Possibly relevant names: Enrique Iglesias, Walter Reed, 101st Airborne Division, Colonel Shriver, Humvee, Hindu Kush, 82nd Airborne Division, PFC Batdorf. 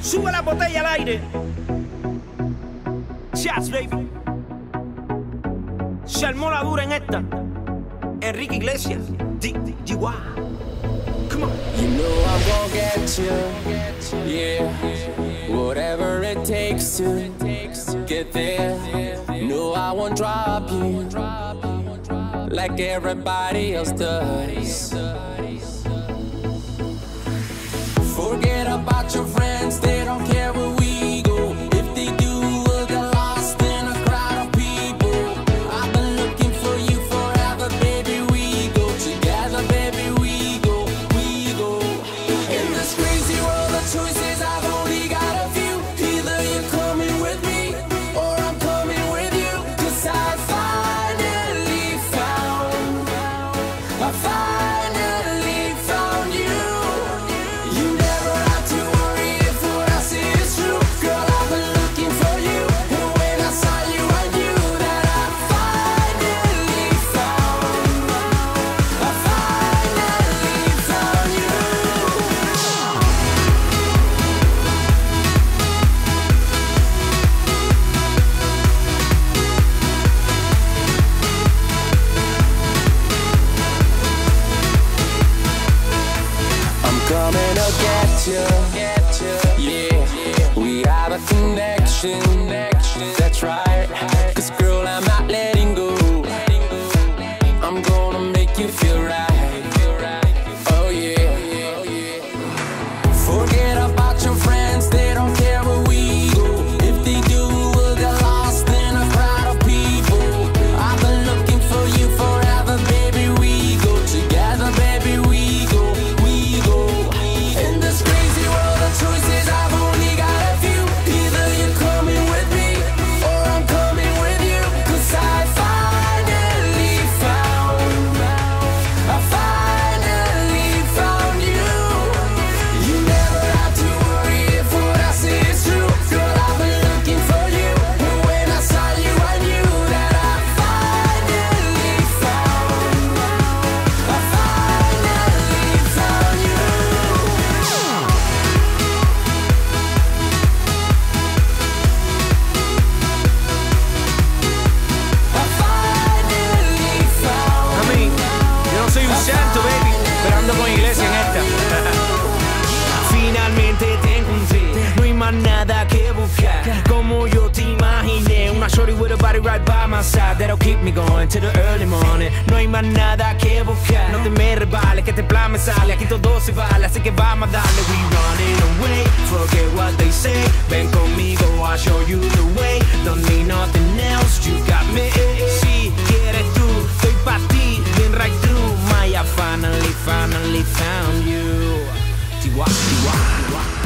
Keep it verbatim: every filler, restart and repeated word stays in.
Sube la botella al aire. Shots, baby. Se armó la dura en esta. Enrique Iglesias. D D D Y. Come on. You know I won't get you. Yeah. Whatever it takes to get there. No, I won't drop you. Like everybody else does. Forget about your friends, they don't care where we go. If they do, we'll get lost in a crowd of people. I've been looking for you forever, baby, we go. Together, baby, we go, we go. In this crazy world of choices, I've only got a few. Either you're coming with me, or I'm coming with you. 'Cause I finally found, I finally found you. Coming to get you, get you, yeah. Yeah. We have a connection, connection. That's right. Cause girl, I'm not letting go. Letting go. I'm gonna make you feel right. Feel right. Oh yeah. Oh, yeah. Forget about your friends, they don't care where we go. If they do, we'll get lost in a crowd of people. I've been looking for you forever, baby. We go together, baby. We go. Finalmente te encontré, no hay más nada que buscar. Como yo te imaginé, una shorty with a body right by my side that'll keep me going till the early morning. No hay más nada que buscar. No te me rebales, que te plan me sale. Aquí todo se vale, así que vamos a darle. We running away, forget what they say. Ven conmigo, I'll show you the way. Don't need nothing else, you got me. Si quieres tú, estoy pa' ti, been right through. My, I finally, finally found you. Wah, wah, wah.